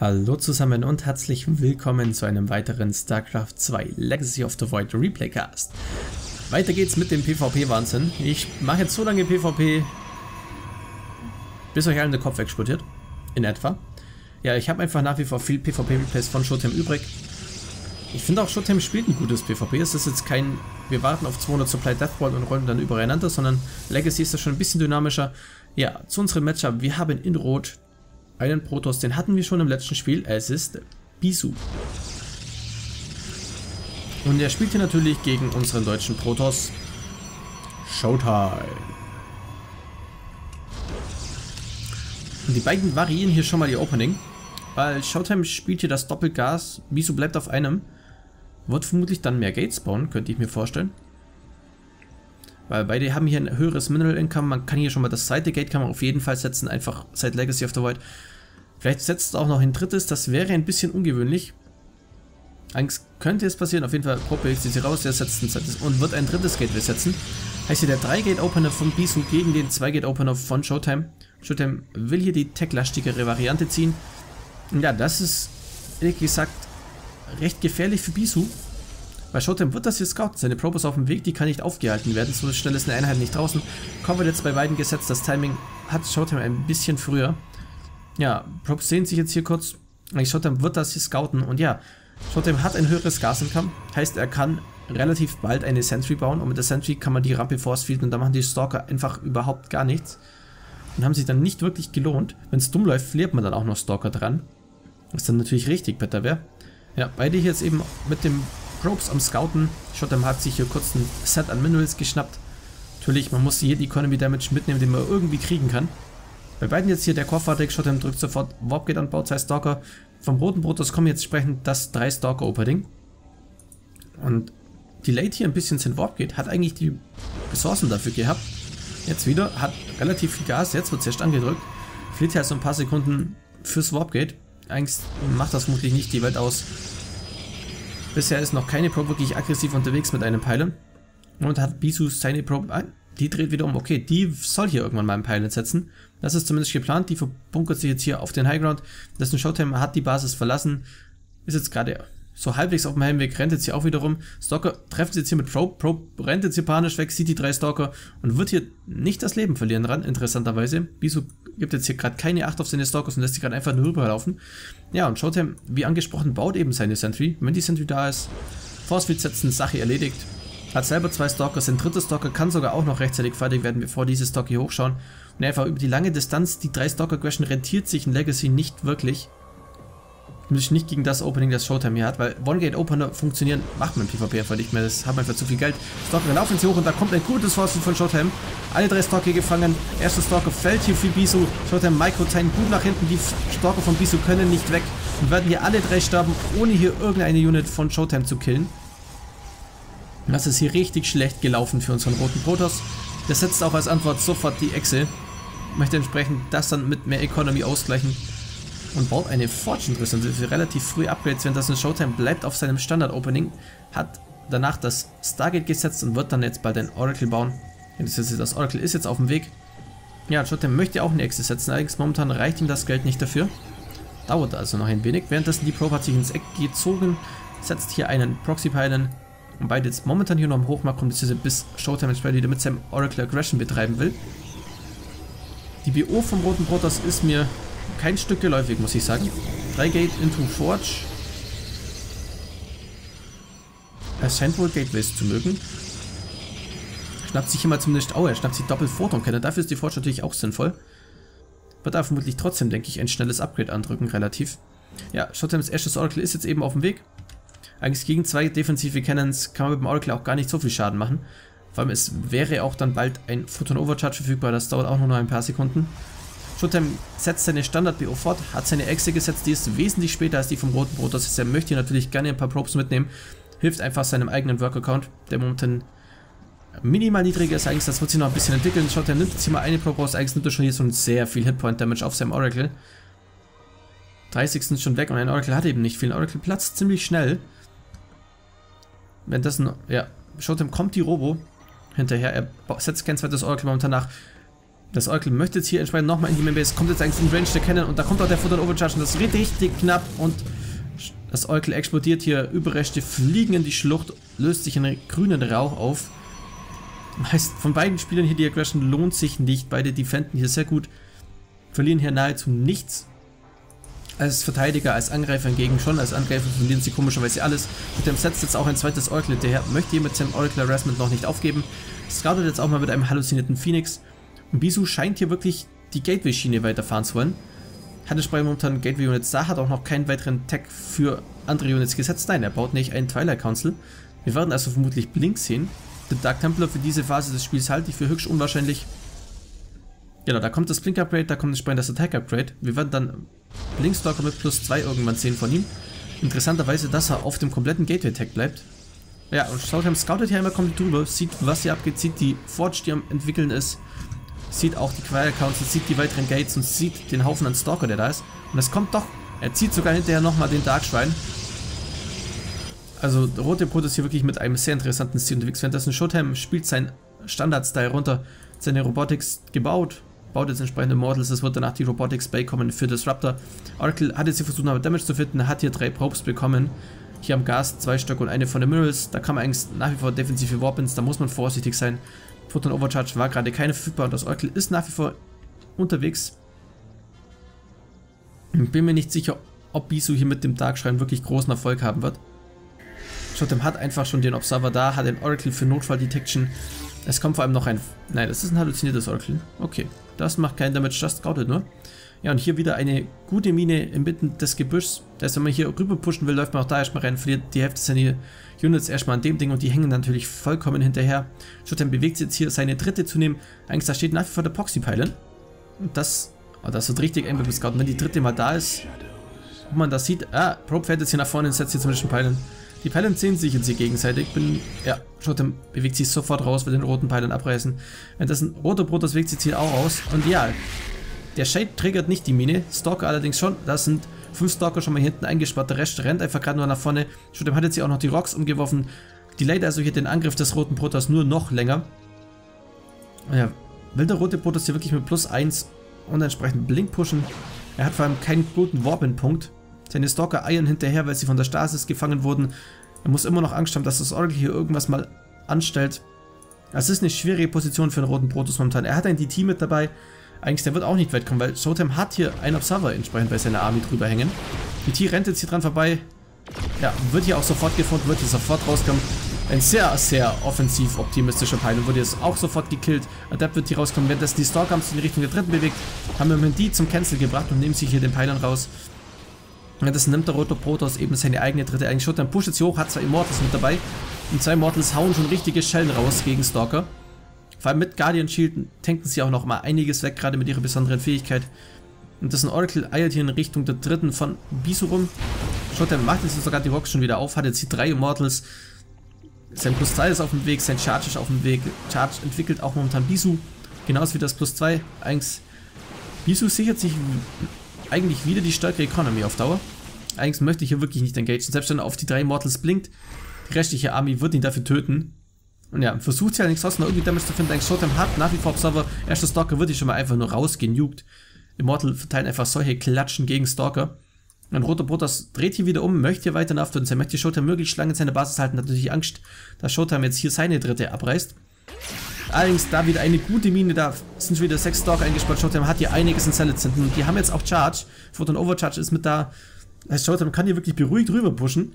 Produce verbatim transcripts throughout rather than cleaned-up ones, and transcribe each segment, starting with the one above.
Hallo zusammen und herzlich willkommen zu einem weiteren StarCraft zwei Legacy of the Void Replaycast. Weiter geht's mit dem PvP-Wahnsinn. Ich mache jetzt so lange PvP, bis euch allen der Kopf wegsputtiert. In etwa. Ja, ich habe einfach nach wie vor viel PvP-Replays von Showtime übrig. Ich finde auch, Showtime spielt ein gutes PvP. Es ist jetzt kein, wir warten auf zweihundert Supply Deathwall und rollen dann übereinander, sondern Legacy ist da schon ein bisschen dynamischer. Ja, zu unserem Matchup. Wir haben in Rot einen Protoss, den hatten wir schon im letzten Spiel, es ist Bisu. Und er spielt hier natürlich gegen unseren deutschen Protoss Showtime. Und die beiden variieren hier schon mal ihr Opening, weil Showtime spielt hier das Doppelgas, Bisu bleibt auf einem, wird vermutlich dann mehr Gates bauen, könnte ich mir vorstellen. Weil beide haben hier ein höheres Mineral Income, man kann hier schon mal das zweite Gate kann man auf jeden Fall setzen, einfach seit Legacy of the Void. Vielleicht setzt es auch noch ein drittes, das wäre ein bisschen ungewöhnlich. Angst könnte es passieren, auf jeden Fall Proppe hilft sie raus, er setzt ein zweites und wird ein drittes Gate setzen. Heißt hier der drei Gate Opener von Bisu gegen den zwei Gate Opener von Showtime. Showtime will hier die tech-lastigere Variante ziehen. Ja, das ist, ehrlich gesagt, recht gefährlich für Bisu. Bei Showtime wird das hier scouten, seine Probe ist auf dem Weg, die kann nicht aufgehalten werden, so schnell ist eine Einheit nicht draußen. Kommt jetzt bei beiden gesetzt, das Timing hat Showtime ein bisschen früher. Ja, Probes sehen sich jetzt hier kurz, eigentlich Showtime wird das hier scouten und ja, Showtime hat ein höheres Gas-Income, heißt er kann relativ bald eine Sentry bauen und mit der Sentry kann man die Rampe force-fielden und da machen die Stalker einfach überhaupt gar nichts. Und haben sich dann nicht wirklich gelohnt, wenn es dumm läuft, verliert man dann auch noch Stalker dran, was dann natürlich richtig bitter wäre. Ja, beide hier jetzt eben mit dem Probes am Scouten. Showtime hat sich hier kurz ein Set an Minerals geschnappt. Natürlich, man muss hier die Economy Damage mitnehmen, den man irgendwie kriegen kann. Bei beiden jetzt hier der Core-Fahrdeck. Showtime drückt sofort Warp Gate an, baut zwei Stalker. Vom roten Protoss kommen jetzt entsprechend das drei Stalker Opening. Und delayed hier ein bisschen sind Warp Gate. Hat eigentlich die Ressourcen dafür gehabt. Jetzt wieder, hat relativ viel Gas. Jetzt wird es erst angedrückt. Fliegt hier also ein paar Sekunden fürs Warp Gate. Eigentlich macht das vermutlich nicht die Welt aus. Bisher ist noch keine Probe wirklich aggressiv unterwegs mit einem Pylon. Und hat Bisu seine Probe... Ah, die dreht wieder um. Okay, die soll hier irgendwann mal einen Pylon setzen. Das ist zumindest geplant. Die verbunkert sich jetzt hier auf den Highground. Dessen Showtime hat die Basis verlassen. Ist jetzt gerade so halbwegs auf dem Heimweg. Rennt jetzt hier auch wieder rum. Stalker trefft jetzt hier mit Probe. Probe rennt jetzt hier panisch weg. Sieht die drei Stalker. Und wird hier nicht das Leben verlieren dran. Interessanterweise. Bisu gibt jetzt hier gerade keine Acht auf seine Stalkers und lässt sie gerade einfach nur rüberlaufen. Ja, und Showtime, wie angesprochen, baut eben seine Sentry. Wenn die Sentry da ist, Forcefield setzen, Sache erledigt. Hat selber zwei Stalker, sein dritter Stalker kann sogar auch noch rechtzeitig fertig werden, bevor diese Stalker hier hochschauen. Und einfach über die lange Distanz, die drei Stalker-Crashen rentiert sich in Legacy nicht wirklich. Zumindest nicht gegen das Opening, das Showtime hier hat, weil One-Gate-Opener funktionieren, macht man im PvP einfach nicht mehr, das hat man einfach zu viel Geld. Stalker laufen sie hoch und da kommt ein gutes Force von Showtime. Alle drei Stalker gefangen, erster Stalker fällt hier für Bisu, Showtime Micro-Time gut nach hinten, die Stalker von Bisu können nicht weg und werden hier alle drei sterben, ohne hier irgendeine Unit von Showtime zu killen. Das ist hier richtig schlecht gelaufen für unseren roten Protoss. Der setzt auch als Antwort sofort die Echse, möchte entsprechend das dann mit mehr Economy ausgleichen. Und baut eine Fortune-Rüstung für relativ früh Upgrades, wenn das ein Showtime bleibt auf seinem Standard-Opening, hat danach das Stargate gesetzt und wird dann jetzt bald ein Oracle bauen. Das Oracle ist jetzt auf dem Weg. Ja, Showtime möchte auch eine Echse setzen, allerdings momentan reicht ihm das Geld nicht dafür. Dauert also noch ein wenig. Währenddessen die Probe hat sich ins Eck gezogen, setzt hier einen Proxy-Pylon und beide jetzt momentan hier noch im Hochmarkt kommt, bis Showtime entsprechend wieder mit seinem Oracle Aggression betreiben will. Die B O vom roten Protoss ist mir kein Stück geläufig, muss ich sagen. drei Gate into Forge. Er scheint wohl Gateways zu mögen. Schnappt sich hier mal zumindest... Oh, er schnappt sich doppelt Photon-Kerne. Dafür ist die Forge natürlich auch sinnvoll. Wird aber vermutlich trotzdem, denke ich, ein schnelles Upgrade andrücken, relativ. Ja, Showtimes erstes Oracle ist jetzt eben auf dem Weg. Eigentlich gegen zwei defensive Cannons kann man mit dem Oracle auch gar nicht so viel Schaden machen. Vor allem, es wäre auch dann bald ein Photon-Overcharge verfügbar. Das dauert auch nur noch ein paar Sekunden. Showtime setzt seine Standard-B O fort, hat seine Echse gesetzt, die ist wesentlich später als die vom roten Protoss. Er möchte hier natürlich gerne ein paar Probes mitnehmen, hilft einfach seinem eigenen Work-Account, der momentan minimal niedriger ist. Eigentlich, das wird sich noch ein bisschen entwickeln. Showtime nimmt jetzt hier mal eine Probe raus, eigentlich nimmt er schon hier so sehr viel Hitpoint-Damage auf seinem Oracle. dreißig sind schon weg und ein Oracle hat eben nicht viel. Ein Oracle platzt ziemlich schnell. Wenn das ein, ja, Showtime kommt die Robo hinterher, er setzt kein zweites Oracle momentan nach. Das Oracle möchte jetzt hier entsprechend nochmal in die Mainbase. Kommt jetzt eigentlich in Range der Cannon und da kommt auch der Photon Overcharge und das geht richtig knapp und das Oracle explodiert hier. Überreste fliegen in die Schlucht, löst sich in grünen Rauch auf. Heißt, von beiden Spielern hier die Aggression lohnt sich nicht. Beide defenden hier sehr gut, verlieren hier nahezu nichts. Als Verteidiger, als Angreifer hingegen schon. Als Angreifer verlieren sie komischerweise alles. Mit dem setzt jetzt auch ein zweites Oracle hinterher. Möchte hier mit seinem Oracle Harassment noch nicht aufgeben. Scoutet jetzt auch mal mit einem halluzinierten Phoenix. Und Bisu scheint hier wirklich die Gateway-Schiene weiterfahren zu wollen. Hat entsprechend momentan Gateway-Units da, hat auch noch keinen weiteren Tag für andere Units gesetzt. Nein, er baut nicht einen Twilight Council. Wir werden also vermutlich Blink sehen. Den Dark Templar für diese Phase des Spiels halte ich für höchst unwahrscheinlich. Genau, da kommt das Blink-Upgrade, da kommt entsprechend das Attack-Upgrade. Wir werden dann Blink-Stalker mit plus zwei irgendwann sehen von ihm. Interessanterweise, dass er auf dem kompletten Gateway-Tag bleibt. Ja, und Showtime scoutet hier einmal, kommt drüber, sieht, was hier abgeht, sieht die Forge, die am entwickeln ist. Sieht auch die Twilight Council, sieht die weiteren Gates und sieht den Haufen an Stalker, der da ist. Und es kommt doch, er zieht sogar hinterher nochmal den Dark Shrine. Also, Rote Brot ist hier wirklich mit einem sehr interessanten Stil unterwegs. Währenddessen Showtime spielt seinen Standard-Style runter, seine Robotics gebaut, baut jetzt entsprechende Mortals, es wird danach die Robotics Bay kommen für Disruptor. Oracle hat jetzt hier versucht, aber Damage zu finden, hat hier drei Probes bekommen. Hier am Gas, zwei Stück und eine von den Mirrors. Da kann man eigentlich nach wie vor defensive Warpins, da muss man vorsichtig sein. Photon Overcharge war gerade keine verfügbar und das Oracle ist nach wie vor unterwegs. Ich bin mir nicht sicher, ob Bisu hier mit dem Dark Shrine wirklich großen Erfolg haben wird. Showtime hat einfach schon den Observer da, hat den Oracle für Notfall Detection. Es kommt vor allem noch ein... Nein, das ist ein halluziniertes Oracle. Okay, das macht keinen Damage, das scoutet nur. Ja, und hier wieder eine gute Mine inmitten des Gebüschs. Das heißt, wenn man hier rüber pushen will, läuft man auch da erstmal rein, verliert die Hälfte seiner Units erstmal an dem Ding und die hängen natürlich vollkommen hinterher. Showtime bewegt jetzt hier seine dritte zu nehmen. Eigentlich, da steht nach wie vor der Proxy-Pylon. Und das... Oh, das wird richtig eng beim Scouten. Wenn die dritte mal da ist, ob man das sieht... Ah, Probe fährt jetzt hier nach vorne und setzt hier zum Beispiel Pylon. Die Pylons sehen sich jetzt hier gegenseitig. Bin, ja, Showtime bewegt sich sofort raus, will den roten Pylon abreißen. Währenddessen Roter Brot, das bewegt sich jetzt hier auch raus. Und ja, der Shade triggert nicht die Mine. Stalker allerdings schon. Das sind fünf Stalker schon mal hinten eingespart. Der Rest rennt einfach gerade nur nach vorne. Showtime hat jetzt hier auch noch die Rocks umgeworfen. Delayt also hier den Angriff des Roten Brotas nur noch länger. Ja, will der Rote Brotas hier wirklich mit plus eins und entsprechend Blink pushen. Er hat vor allem keinen guten Warpin-Punkt. Seine Stalker eiern hinterher, weil sie von der Stasis gefangen wurden. Er muss immer noch Angst haben, dass das Oracle hier irgendwas mal anstellt. Das ist eine schwierige Position für den Roten Protoss momentan. Er hat ein D T mit dabei. Eigentlich, der wird auch nicht weit kommen, weil Showtime hat hier einen Observer entsprechend bei seiner Army drüber hängen. D T rennt jetzt hier dran vorbei. Ja, wird hier auch sofort gefunden, wird hier sofort rauskommen. Ein sehr, sehr offensiv optimistischer Pylon wurde jetzt auch sofort gekillt. Adept wird hier rauskommen, währenddessen die Stalker haben sich in die Richtung der Dritten bewegt. Haben wir die zum Cancel gebracht und nehmen sich hier den Pylon raus. Das nimmt der Rote Protoss eben seine eigene dritte eigentlich schon. Dann pusht jetzt hier hoch, hat zwei Immortals mit dabei. Und zwei Immortals hauen schon richtige Schellen raus gegen Stalker. Vor allem mit Guardian Shield tanken sie auch noch mal einiges weg, gerade mit ihrer besonderen Fähigkeit. Und das ist ein Oracle, eiert hier in Richtung der dritten von Bisu rum. Schaut, der macht jetzt sogar die Rocks schon wieder auf, hat jetzt die drei Immortals. Sein plus zwei ist auf dem Weg, sein Charge ist auf dem Weg. Charge entwickelt auch momentan Bisu. Genauso wie das plus zwei. Eigentlich Bisu sichert sich eigentlich wieder die stärkere Economy auf Dauer. Eigentlich möchte ich hier wirklich nicht engagieren. Selbst wenn er auf die drei Mortals blinkt, die restliche Army wird ihn dafür töten. Und ja, versucht ja nichts trotzdem noch irgendwie Damage zu finden. Eigentlich Showtime hat nach wie vor Observer. Erster Stalker wird hier schon mal einfach nur rausgenugt. Immortal verteilen einfach solche Klatschen gegen Stalker. Ein Roter Protoss dreht hier wieder um, möchte hier weiter nachdenken. Er möchte die Showtime möglichst lange in seiner Basis halten. Hat natürlich Angst, dass Showtime jetzt hier seine dritte abreißt. Allerdings, da wieder eine gute Mine, da sind schon wieder sechs Stalker eingespannt. Showtime hat hier einiges in Cellets hinten und die haben jetzt auch Charge. Photon Overcharge ist mit da. Das heißt, Showtime kann hier wirklich beruhigt rüber pushen.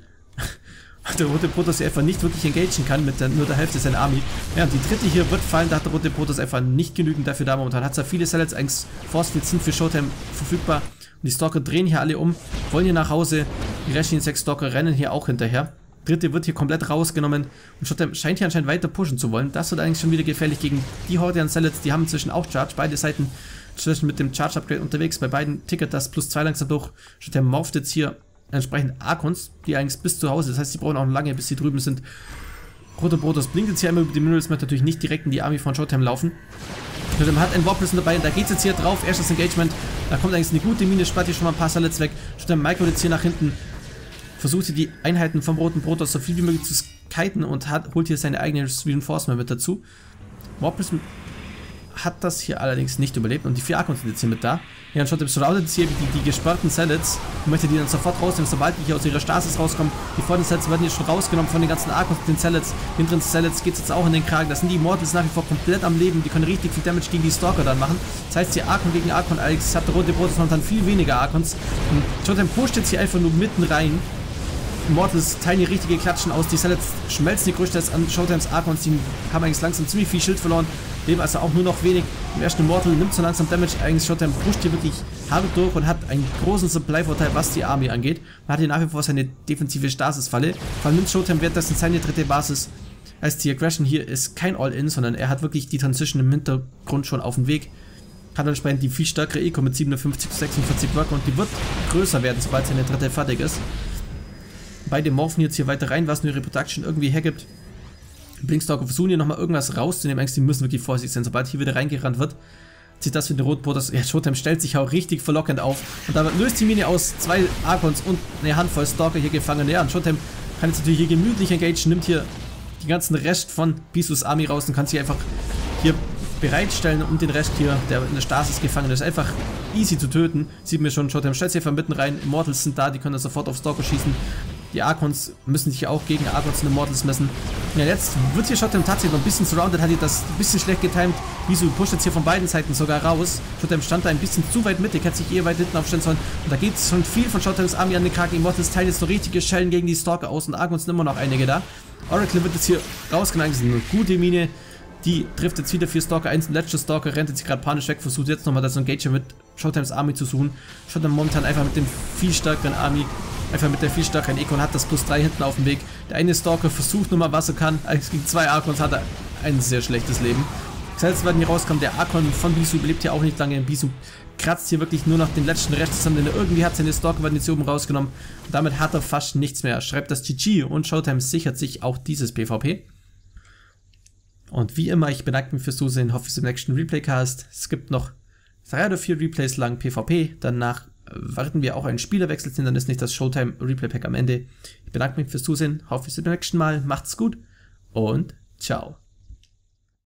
Der Rote Protoss hier einfach nicht wirklich engagieren kann mit der, nur der Hälfte seiner Army. Ja, und die dritte hier wird fallen, da hat der Rote Protoss einfach nicht genügend dafür da momentan. Hat zwar viele Cellets, eigentlich Force-Fields sind für Showtime verfügbar. Und die Stalker drehen hier alle um, wollen hier nach Hause. Die restlichen sechs Stalker rennen hier auch hinterher. Dritte wird hier komplett rausgenommen und Showtime scheint hier anscheinend weiter pushen zu wollen. Das wird eigentlich schon wieder gefährlich gegen die Horde an Cellets. Die haben inzwischen auch Charge. Beide Seiten inzwischen mit dem Charge-Upgrade unterwegs. Bei beiden tickert das plus zwei langsam durch. Showtime morpht jetzt hier entsprechend Archons, die eigentlich bis zu Hause. Das heißt, die brauchen auch lange, bis sie drüben sind. Roter Protoss blinkt jetzt hier einmal über die Minerals, möchte natürlich nicht direkt in die Army von Showtime laufen. Showtime hat einen Warprison dabei und da geht es jetzt hier drauf. Erstes Engagement. Da kommt eigentlich eine gute Mine, spart hier schon mal ein paar Cellets weg. Showtime Micro jetzt hier nach hinten. Versucht hier die Einheiten vom Roten Protoss so viel wie möglich zu kiten und hat, holt hier seine eigene Reinforcement mit dazu. Warprison hat das hier allerdings nicht überlebt. Und die vier Akkus sind jetzt hier mit da. Ja, anstatt dem Surrounded jetzt hier die, die gesperrten Cellets. Ich möchte die dann sofort rausnehmen, sobald die hier aus ihrer Stasis rauskommen. Die vorderen Cellets werden hier schon rausgenommen von den ganzen Akkus und den Cellets. Hinteren Cellets geht es jetzt auch in den Kragen. Das sind die Immortals nach wie vor komplett am Leben. Die können richtig viel Damage gegen die Stalker dann machen. Das heißt, hier Arkon gegen Arkon. Alex hat der rote Protoss und dann viel weniger Arkons. Und Totem pusht jetzt hier einfach nur mitten rein. Immortals teilen hier richtige Klatschen aus. Die Cellets schmelzen die Größtes an Showtimes Arkons. Die haben eigentlich langsam ziemlich viel Schild verloren. Leben also auch nur noch wenig. Im ersten Immortal nimmt so langsam Damage. Eigentlich Showtime pusht hier wirklich hart durch und hat einen großen Supply-Vorteil, was die Army angeht. Man hat hier nach wie vor seine defensive Stasis-Falle. Vor allem nimmt Showtime währenddessen seine dritte Basis. Als die Aggression hier ist kein All-In, sondern er hat wirklich die Transition im Hintergrund schon auf dem Weg. Hat entsprechend die viel stärkere Eco mit siebenundfünfzig zu sechsundvierzig Worker und die wird größer werden, sobald seine dritte fertig ist. Beide morphen jetzt hier weiter rein, was nur ihre Production irgendwie hergibt. Blinkstalker versuchen hier nochmal irgendwas rauszunehmen. Eigentlich, die müssen wirklich vorsichtig sein. Sobald hier wieder reingerannt wird, zieht das für den Rotbrotos. Ja, Showtime stellt sich auch richtig verlockend auf. Und damit löst die Mine aus zwei Arkons und eine Handvoll Stalker hier gefangen. Ja, und Showtime kann jetzt natürlich hier gemütlich engagieren, nimmt hier den ganzen Rest von Bisus Army raus und kann sich einfach hier bereitstellen, um den Rest hier, der in der Stasis gefangen ist, einfach easy zu töten. Sieht mir schon, Showtime stellt sich einfach mitten rein. Immortals sind da, die können sofort auf Stalker schießen. Die Arkons müssen sich auch gegen Arkons und Immortals messen. Ja, jetzt wird hier Showtime tatsächlich noch ein bisschen surrounded, hat hier das ein bisschen schlecht getimed. Bisu pusht jetzt hier von beiden Seiten sogar raus. Showtime stand da ein bisschen zu weit mittig, hat sich eher weit hinten aufstellen sollen. Und da geht es schon viel von Showtimes Army an den Kragen. Immortals teilen jetzt noch richtige Schellen gegen die Stalker aus und Arkons sind immer noch einige da. Oracle wird jetzt hier rausgeneigt, das ist eine gute Mine. Die trifft jetzt wieder vier Stalker, eins letzter Stalker, rennt jetzt gerade panisch weg, versucht jetzt nochmal das Engagement mit Showtimes Army zu suchen. Showtime momentan einfach mit dem viel stärkeren Army. Einfach mit der viel stärkeren Eco und hat das plus drei hinten auf dem Weg. Der eine Stalker versucht nochmal, was er kann. Eigentlich gegen zwei Arkons hat er ein sehr schlechtes Leben. Selbst wenn hier rauskommt, der Arkon von Bisu überlebt hier auch nicht lange. Bisu kratzt hier wirklich nur noch den letzten Rest zusammen, denn er irgendwie hat seine Stalker werden jetzt hier oben rausgenommen. Und damit hat er fast nichts mehr. Schreibt das G G und Showtime sichert sich auch dieses PvP. Und wie immer, ich bedanke mich fürs Zusehen. Hoffe, es im nächsten Replaycast. Es gibt noch drei oder vier Replays lang PvP. Danach warten wir auch einen Spielerwechsel hin, dann ist nicht das Showtime Replay Pack am Ende. Ich bedanke mich fürs Zusehen, hoffe, ihr seht beim nächsten Mal, macht's gut und ciao.